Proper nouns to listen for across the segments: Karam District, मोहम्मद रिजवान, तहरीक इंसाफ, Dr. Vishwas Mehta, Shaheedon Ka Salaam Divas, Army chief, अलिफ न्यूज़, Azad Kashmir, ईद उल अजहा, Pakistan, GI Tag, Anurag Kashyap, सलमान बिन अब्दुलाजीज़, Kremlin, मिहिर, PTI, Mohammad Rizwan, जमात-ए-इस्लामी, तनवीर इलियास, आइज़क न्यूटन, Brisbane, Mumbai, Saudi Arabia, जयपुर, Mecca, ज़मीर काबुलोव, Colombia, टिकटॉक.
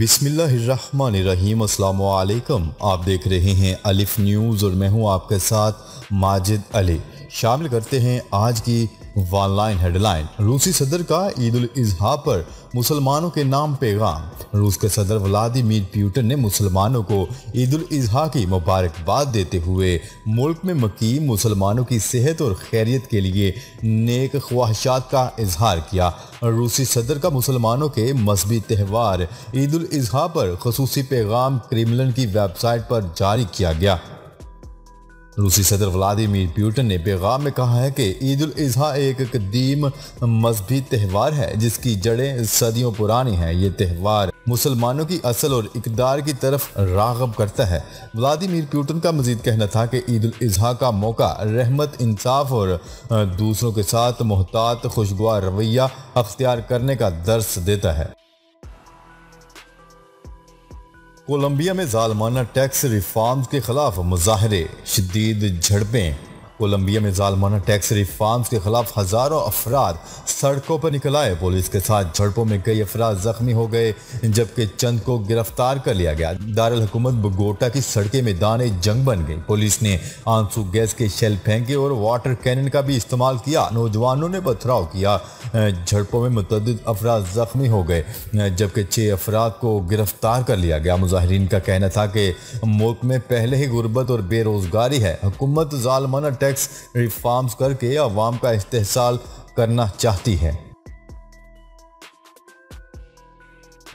बिस्मिल्लाहिर्रहमानिर्रहीम, अस्सलामु अलैकुम। आप देख रहे हैं अलिफ न्यूज़ और मैं हूं आपके साथ माजिद अली। शामिल करते हैं आज की वन लाइन हेडलाइन। रूसी सदर का ईद उल अजहा पर मुसलमानों के नाम पैगाम। रूस के सदर व्लादिमीर पुतिन ने मुसलमानों को ईद उल अजहा की मुबारकबाद देते हुए मुल्क में मुकीम मुसलमानों की सेहत और खैरियत के लिए नेक ख्वाहिशात का इजहार किया। रूसी सदर का मुसलमानों के मजहबी त्यौहार ईद उल अजहा पर खसूसी पैगाम क्रेमलिन की वेबसाइट पर जारी किया गया। रूसी सदर व्लादिमीर पुतिन ने पैगाम में कहा है कि ईद उल अजहा एक कदीम मजहबी त्यौहार है जिसकी जड़ें सदियों पुरानी हैं। ये त्यौहार मुसलमानों की असल और इकदार की तरफ राग़ब करता है। व्लादिमीर पुतिन का मजीद कहना था कि ईद उल अजहा का मौका रहमत, इंसाफ और दूसरों के साथ मोहतात खुशगवार रवैया अख्तियार करने का दर्स देता है। कोलंबिया में जालमाना टैक्स रिफॉर्म्स के खिलाफ मुजाहरे, शदीद झड़पें। कोलंबिया में जालमाना टैक्स रिफॉर्म्स के खिलाफ हज़ारों अफराद सड़कों पर निकल आए। पुलिस के साथ झड़पों में कई अफराद जख्मी हो गए जबकि चंद को गिरफ्तार कर लिया गया। दारुल हुकूमत बोगोटा की सड़कें मैदान जंग बन गई। पुलिस ने आंसू गैस के शेल फेंके और वाटर कैनन का भी इस्तेमाल किया। नौजवानों ने पथराव किया। झड़पों में मुतअद्दिद अफराद जख्मी हो गए जबकि 6 अफराद को गिरफ्तार कर लिया गया। मुजाहिरीन का कहना था कि मुल्क में पहले ही गुर्बत और बेरोज़गारी है। हुकूमत जालमाना टैक्स रिफॉर्म्स करके आवाम का इस्तेहसाल करना चाहती है।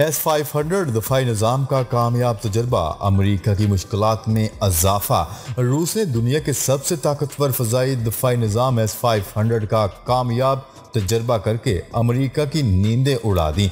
S-500 दफाई निज़ाम का कामयाब तजर्बा, अमरीका की मुश्किलात में इजाफा। रूस ने दुनिया के सबसे ताकतवर फ़ज़ाई दफाई निज़ाम S-500 का कामयाब तजर्बा करके अमेरिका की नींदें उड़ा दी।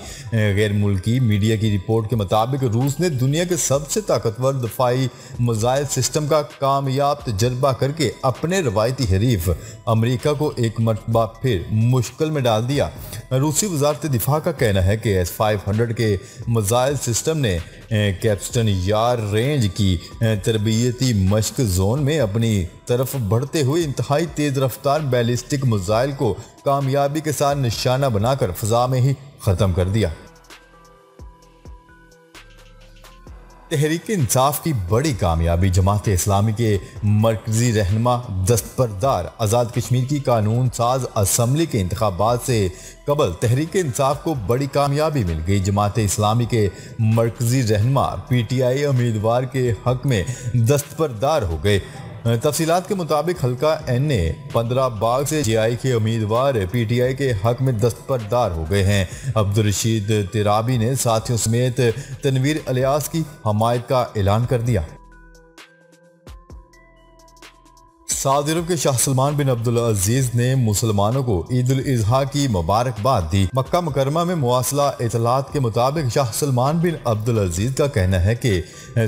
गैर मुल्की मीडिया की रिपोर्ट के मुताबिक रूस ने दुनिया के सबसे ताकतवर दफाई मिसाइल सिस्टम का कामयाब तजर्बा करके अपने रवायती हरीफ अमेरिका को एक मरतबा फिर मुश्किल में डाल दिया। रूसी वजारत दिफा का कहना है कि S-500 के मिसाइल सिस्टम ने कैप्स्टन यार रेंज की तरबियती मश्क जोन में अपनी तरफ बढ़ते हुए इंतहाई तेज़ रफ्तार बैलिस्टिक मिसाइल को कामयाबी के साथ निशाना बनाकर फ़िज़ा में ही ख़त्म कर दिया। तहरीक इंसाफ की बड़ी कामयाबी, जमात-ए-इस्लामी के मरकजी रहनुमा दस्तबरदार। आज़ाद कश्मीर की कानून साज असम्बली के इंतखाबात से कबल तहरीक इंसाफ को बड़ी कामयाबी मिल गई। जमात-ए-इस्लामी के मरकजी रहनुमा PTI उम्मीदवार के हक में दस्तबरदार हो गए। तफसीलात के मुताबिक हल्का NA 15 बाग से JI के उम्मीदवार PTI के हक में दस्तबरदार हो गए हैं। अब्दुल रशीद तुराबी ने साथियों समेत तनवीर इलियास की हमायत का ऐलान कर दिया। सऊदी अरब के शाह सलमान बिन अब्दुलाजीज़ ने मुसलमानों को ईद उल अजहा की मुबारकबाद दी। मक्का मुकरमा में मुवासला इतलात के मुताबिक शाह सलमान बिन अब्दुलाजीज़ का कहना है कि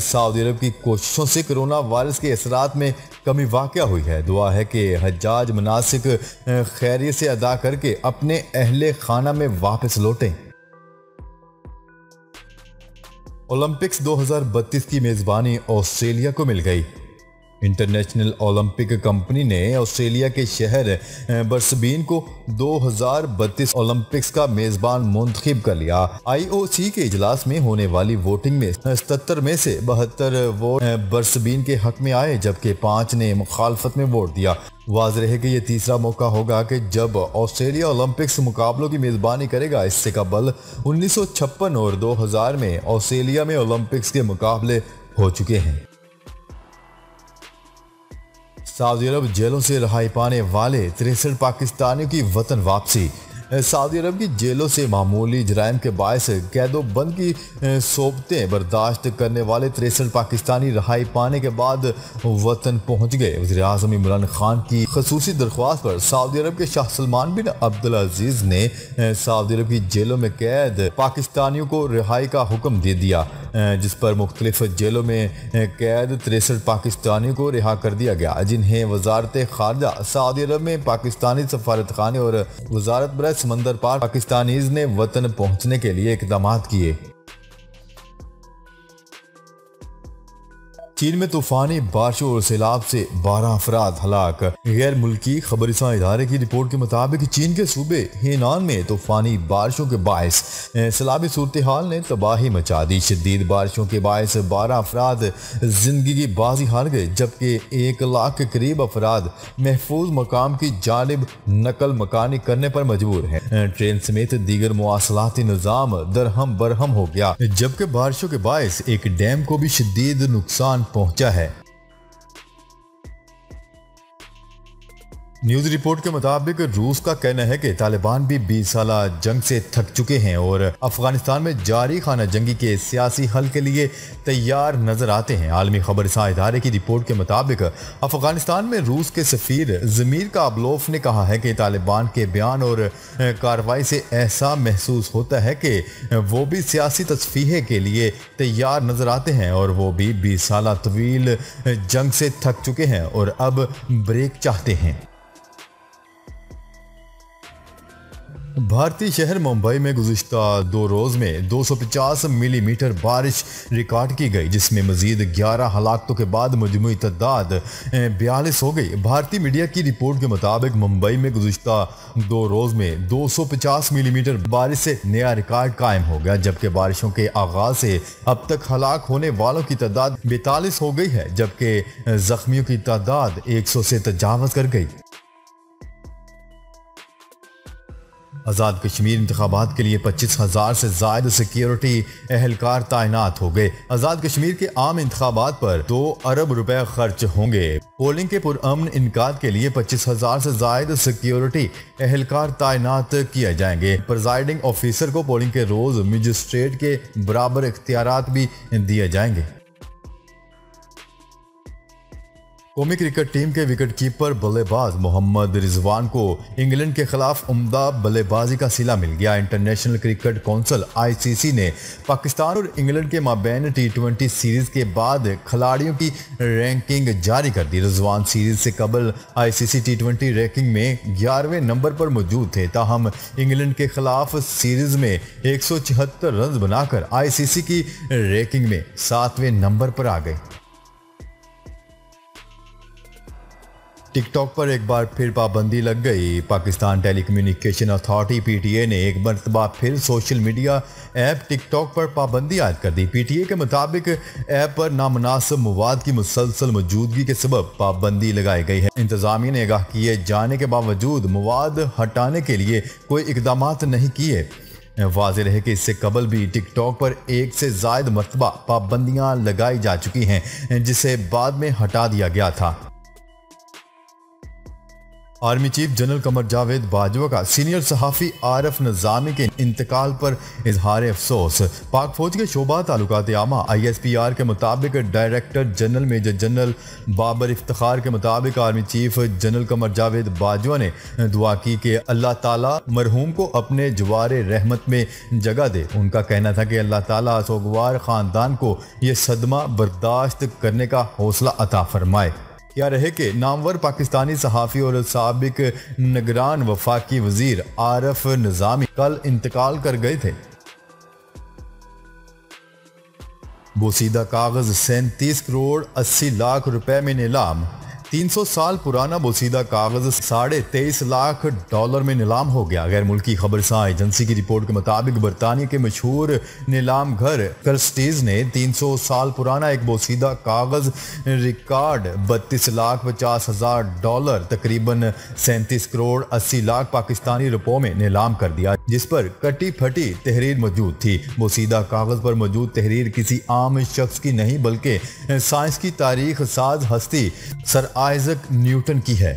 सऊदी अरब की कोशिशों से कोरोना वायरस के असरात में कमी वाक़या हुई है। दुआ है कि हज्जाज मनासिक खैरियत से अदा करके अपने अहले खाना में वापस लौटें। ओलंपिक्स 2032 की मेज़बानी ऑस्ट्रेलिया को मिल गई। इंटरनेशनल ओलंपिक कंपनी ने ऑस्ट्रेलिया के शहर ब्रिस्बेन को 2032 ओलंपिक्स का मेज़बान मुंतखब कर लिया। IOC के इजलास में होने वाली वोटिंग में 77 में से 72 वोट ब्रिस्बेन के हक में आए जबकि 5 ने मुखालफत में वोट दिया। वाज़ रहे कि यह तीसरा मौका होगा कि जब ऑस्ट्रेलिया ओलंपिक्स मुकाबलों की मेज़बानी करेगा। इससे कबल 1956 और 2000 में ऑस्ट्रेलिया में ओलंपिक्स के मुकाबले हो चुके हैं। सऊदी अरब जेलों से रिहाई पाने वाले 63 पाकिस्तानियों की वतन वापसी। सऊदी अरब की जेलों से मामूली जराइम के बायस कैदोबंद की सोबतें बर्दाश्त करने वाले 63 पाकिस्तानी रिहाई पाने के बाद वतन पहुंच गए। वज़ीर-ए-आज़म इमरान खान की खसूसी दरख्वास्त पर सऊदी अरब के शाह सलमान बिन अब्दुलाजीज़ ने सऊदी अरब की जेलों में कैद पाकिस्तानियों को रिहाई का हुक्म दे दिया जिस पर मुख्तलिफ जेलों में कैद 63 पाकिस्तानियों को रिहा कर दिया गया जिन्हें वजारत खारजा सऊदी अरब में पाकिस्तानी सफारतखाने और वजारत बरए समंदर पार पाकिस्तानीज़ ने वतन पहुंचने के लिए इकदाम किए। चीन में तूफानी बारिशों और सैलाब से 12 अफराद हलाक। गैर मुल्की खबरसां इदारे की रिपोर्ट के मुताबिक चीन के सूबे हेनान में तूफानी बारिशों के बायस सैलाबी सूरत हाल ने तबाही मचा दी। शदीद बारिशों के बायस 12 अफराद जिंदगी की बाजी हार गए, जबकि 1 लाख के करीब अफराद महफूज मकाम की जानिब नकल मकानी करने पर मजबूर हैं। ट्रेन समेत दीगर मुआसलाती निज़ाम दरहम बरहम हो गया, जबकि बारिशों के बायस एक डैम को भी शदीद नुकसान पहुंचा है। न्यूज़ रिपोर्ट के मुताबिक रूस का कहना है कि तालिबान भी 20 साल जंग से थक चुके हैं और अफगानिस्तान में जारी खाना जंगी के सियासी हल के लिए तैयार नजर आते हैं। आलमी खबरसां इदारे की रिपोर्ट के मुताबिक अफगानिस्तान में रूस के सफीर ज़मीर काबुलोव ने कहा है कि तालिबान के बयान और कार्रवाई से ऐसा महसूस होता है कि वो भी सियासी तस्फीहे के लिए तैयार नजर आते हैं और वो भी 20 साल तवील जंग से थक चुके हैं और अब ब्रेक चाहते हैं। भारतीय शहर मुंबई में गुज़िश्ता 2 रोज़ में 250 मिलीमीटर बारिश रिकॉर्ड की गई, जिसमें मज़ीद 11 हलाकतों के बाद मजमूई तादाद 42 हो गई। भारतीय मीडिया की रिपोर्ट के मुताबिक मुंबई में गुज़िश्ता 2 रोज़ में 250 मिलीमीटर बारिश से नया रिकॉर्ड कायम हो गया, जबकि बारिशों के आगाज़ से अब तक हलाक होने वालों की तादाद 42 हो गई है, जबकि ज़ख्मियों की तादाद 100 से तजावज़ कर गई। आज़ाद कश्मीर इंतखाबात के लिए 25,000 से ज़ायद सिक्योरिटी एहलकार तैनात हो गए। आज़ाद कश्मीर के आम इंतखाबात पर 2 अरब रुपए खर्च होंगे। पोलिंग के पुरअमन इनकाद के लिए 25,000 से ज़ायद सिक्योरिटी एहलकार तैनात किए जाएंगे। प्रिजाइडिंग ऑफिसर को पोलिंग के रोज़ मजिस्ट्रेट के बराबर इख्तियारात भी दिए जाएंगे। कौमी क्रिकेट टीम के विकेटकीपर बल्लेबाज मोहम्मद रिजवान को इंग्लैंड के खिलाफ उम्दा बल्लेबाजी का सिला मिल गया। इंटरनेशनल क्रिकेट काउंसिल (आईसीसी) ने पाकिस्तान और इंग्लैंड के माबैन T20 सीरीज़ के बाद खिलाड़ियों की रैंकिंग जारी कर दी। रिजवान सीरीज़ से कबल ICC T20 रैंकिंग में 11वें नंबर पर मौजूद थे, ताहम इंग्लैंड के खिलाफ सीरीज़ में 176 रन बनाकर ICC की रैंकिंग में 7वें नंबर पर आ गए। टिकटॉक पर एक बार फिर पाबंदी लग गई। पाकिस्तान टेलीकम्युनिकेशन अथॉरिटी (PTA) ने एक मरतबा फिर सोशल मीडिया ऐप टिकटॉक पर पाबंदी आयद कर दी। PTA के मुताबिक ऐप पर नामनासिब मवाद की मुसलसल मौजूदगी के सबब पाबंदी लगाई गई है। इंतजामिया ने आगाह किए जाने के बावजूद मवाद हटाने के लिए कोई इकदाम नहीं किए। वाज़ेह रहे कि इससे कबल भी टिकटॉक पर 1 से ज़ायद मरतबा पाबंदियाँ लगाई जा चुकी हैं, जिसे बाद में हटा दिया गया था। Army chief general Qamar Javed Bajwa का सीनियर सहाफ़ी आरिफ निज़ामी के इंतकाल पर इजहार अफसोस। पाक फौज के शोबा तालुकात आमा ISPR के मुताबिक director general major general Babar Iftikhar के मुताबिक army chief general Qamar Javed Bajwa ने दुआ की कि अल्लाह ताला मरहूम को अपने जवारे रहमत में जगह दे। उनका कहना था कि अल्लाह ताला सोगवार ख़ानदान को यह सदमा बर्दाश्त करने का हौसला अता फरमाए। यह रहे कि नामवर पाकिस्तानी सहाफ़ी और साबिक निगरान वफाकी वज़ीर आरिफ निज़ामी कल इंतकाल कर गए थे। बोसीदा कागज़ 37 करोड़ 80 लाख रुपए में नीलाम। 300 साल पुराना बोसीदा कागज़ $23.5 लाख में नीलाम हो गया। गैर मुल्की खबरसां एजेंसी की रिपोर्ट के मुताबिक बरतानिया के मशहूर नीलाम घर क्रिस्टीज़ ने 300 साल पुराना एक बोसीदा कागज़ रिकॉर्ड $32,50,000 तकरीबन 37 करोड़ 80 लाख पाकिस्तानी रुपयों में नीलाम कर दिया, जिस पर कटी फटी तहरीर मौजूद थी। बोसीदा कागज़ पर मौजूद तहरीर किसी आम शख्स की नहीं बल्कि साइंस की तारीख साज हस्ती सर आइज़क न्यूटन की है।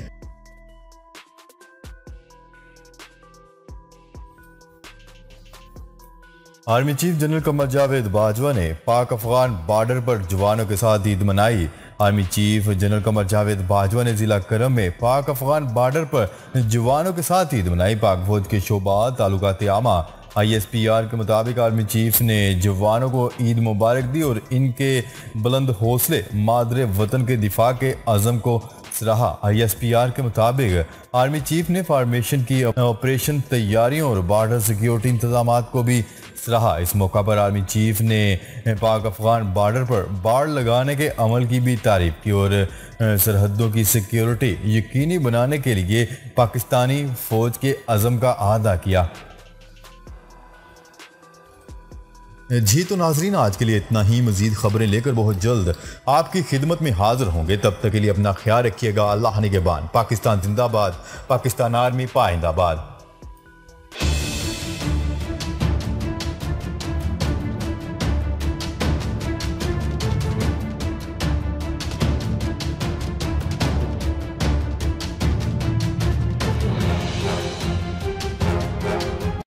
Army chief general Qamar Javed Bajwa ने पाक अफगान बॉर्डर पर जवानों के साथ ईद मनाई। Army chief general Qamar Javed Bajwa ने जिला करम में पाक अफगान बॉर्डर पर जवानों के साथ ईद मनाई। पाक फौज के शोबा तालुकात आमा ISPR के मुताबिक आर्मी चीफ ने जवानों को ईद मुबारक दी और इनके बुलंद हौसले मादरे वतन के दिफा के अज़म को सराहा। ISPR के मुताबिक आर्मी चीफ ने फार्मेशन की ऑपरेशन तैयारियों और बॉर्डर सिक्योरिटी इंतजाम को भी रहा। इस मौका पर आर्मी चीफ ने पाक अफगान बॉर्डर पर बाड़ लगाने के अमल की भी तारीफ की और सरहदों की सिक्योरिटी यकीनी बनाने के लिए पाकिस्तानी फौज के अज़म का अदा किया। जी तो नाजरीन, आज के लिए इतना ही। मज़ीद खबरें लेकर बहुत जल्द आपकी खिदमत में हाजिर होंगे। तब तक के लिए अपना ख्याल रखिएगा। अल्लाह निगहबान। पाकिस्तान जिंदाबाद। पाकिस्तान आर्मी पाइंदाबाद।